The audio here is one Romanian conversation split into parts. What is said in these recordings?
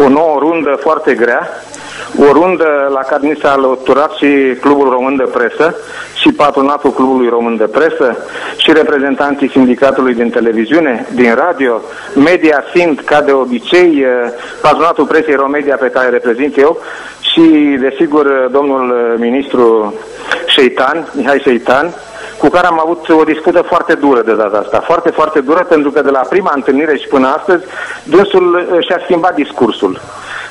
O nouă rundă foarte grea, o rundă la care ni s-a alăturat și Clubul Român de Presă și patronatul Clubului Român de Presă și reprezentanții sindicatului din televiziune, din radio, Mediasind, ca de obicei, patronatul presei Romedia pe care reprezint eu și, desigur, domnul ministru Șeitan, Mihai Șeitan, cu care am avut o dispută foarte dură de data asta. Foarte, foarte dură, pentru că de la prima întâlnire și până astăzi, dânsul și-a schimbat discursul.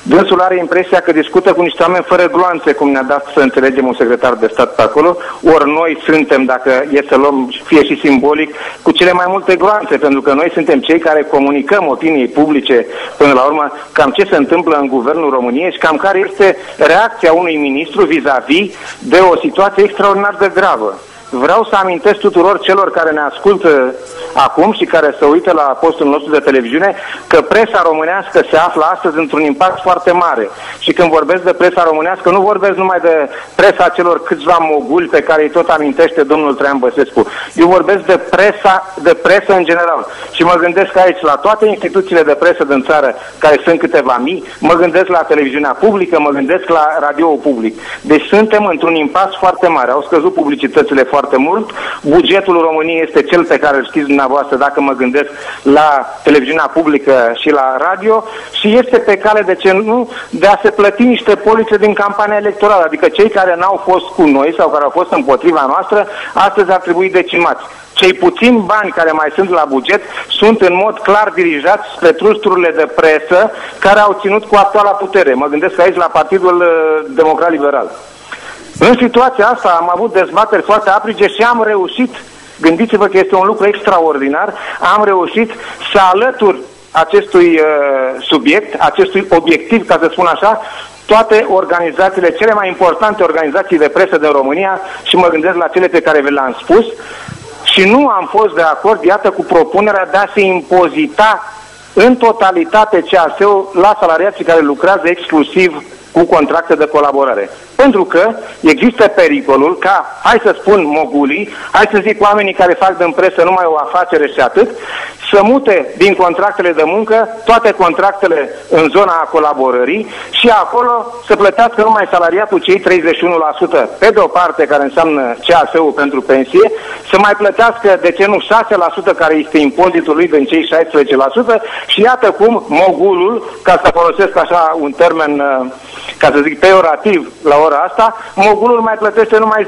Dânsul are impresia că discută cu niște oameni fără gloanțe, cum ne-a dat să înțelegem un secretar de stat pe acolo, ori noi suntem, dacă e să luăm, fie și simbolic, cu cele mai multe gloanțe, pentru că noi suntem cei care comunicăm opiniei publice, până la urmă, cam ce se întâmplă în guvernul României și cam care este reacția unui ministru vis-a-vis de o situație extraordinar de gravă. Vreau să amintesc tuturor celor care ne ascultă acum și care se uită la postul nostru de televiziune că presa românească se află astăzi într-un impact foarte mare. Și când vorbesc de presa românească, nu vorbesc numai de presa celor câțiva moguli pe care îi tot amintește domnul Traian Băsescu. Eu vorbesc de presă în general. Și mă gândesc aici la toate instituțiile de presă din țară, care sunt câteva mii, mă gândesc la televiziunea publică, mă gândesc la radio-ul public. Deci suntem într-un impas foarte mare. Au scăzut publicitățile foarte mult. Bugetul României este cel pe care îl știți dumneavoastră, dacă mă gândesc la televiziunea publică și la radio, și este pe cale, de ce nu, de a se plăti niște polițe din campania electorală, adică cei care n-au fost cu noi sau care au fost împotriva noastră, astăzi ar trebui decimați. Cei puțini bani care mai sunt la buget sunt în mod clar dirijați spre trusturile de presă care au ținut cu actuala putere. Mă gândesc aici la Partidul Democrat-Liberal. În situația asta am avut dezbateri foarte aprige și am reușit, gândiți-vă că este un lucru extraordinar, am reușit să alătur acestui subiect, acestui obiectiv, ca să spun așa, toate organizațiile, cele mai importante organizații de presă din România, și mă gândesc la cele pe care vi le-am spus, și nu am fost de acord, iată, cu propunerea de a se impozita în totalitate CAS-ul la salariații care lucrează exclusiv cu contracte de colaborare. Pentru că există pericolul ca, hai să spun mogulii, hai să zic oamenii care fac din presă numai o afacere și atât, să mute din contractele de muncă toate contractele în zona colaborării și acolo să plătească numai salariatul cei 31%, pe de o parte, care înseamnă CAS-ul pentru pensie, să mai plătească, de ce nu, 6%, care este impozitul lui din cei 16%, și iată cum mogulul, ca să folosesc așa un termen, ca să zic, peorativ la ora asta, mogulul mai plătește numai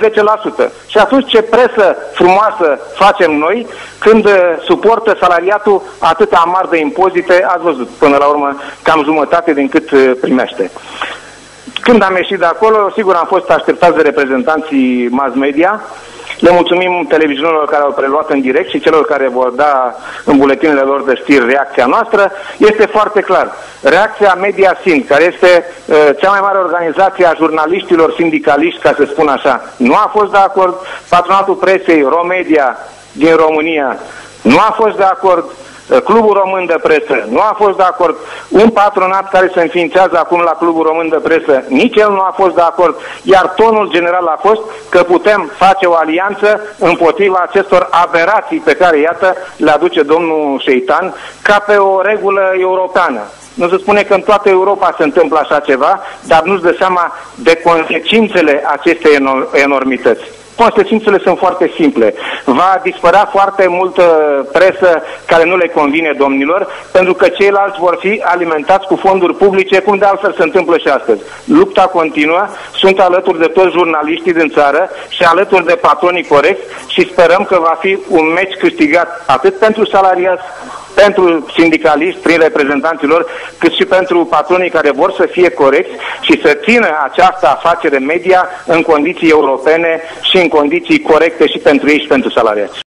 10%. Și atunci ce presă frumoasă facem noi când suportă salariatul atât amar de impozite? Ați văzut, până la urmă, cam jumătate din cât primește. Când am ieșit de acolo, sigur, am fost așteptați de reprezentanții mass media. Le mulțumim televiziunilor care au preluat în direct și celor care vor da în buletinele lor de știri reacția noastră. Este foarte clar. Reacția Mediasind, care este cea mai mare organizație a jurnaliștilor sindicaliști, ca să spun așa, nu a fost de acord. Patronatul presei Romedia din România nu a fost de acord. Clubul Român de Presă nu a fost de acord. Un patronat care se înființează acum la Clubul Român de Presă, nici el nu a fost de acord. Iar tonul general a fost că putem face o alianță împotriva acestor aberații pe care, iată, le aduce domnul Șeitan ca pe o regulă europeană. Nu se spune că în toată Europa se întâmplă așa ceva, dar nu-ți dă seama de consecințele acestei enormități. Consecințele sunt foarte simple. Va dispărea foarte multă presă care nu le convine domnilor, pentru că ceilalți vor fi alimentați cu fonduri publice, cum de altfel se întâmplă și astăzi. Lupta continuă, sunt alături de toți jurnaliștii din țară și alături de patronii corecți și sperăm că va fi un meci câștigat atât pentru salariați, pentru sindicaliști, prin reprezentanții lor, cât și pentru patronii care vor să fie corecți și să țină această afacere media în condiții europene și în condiții corecte și pentru ei și pentru salariați.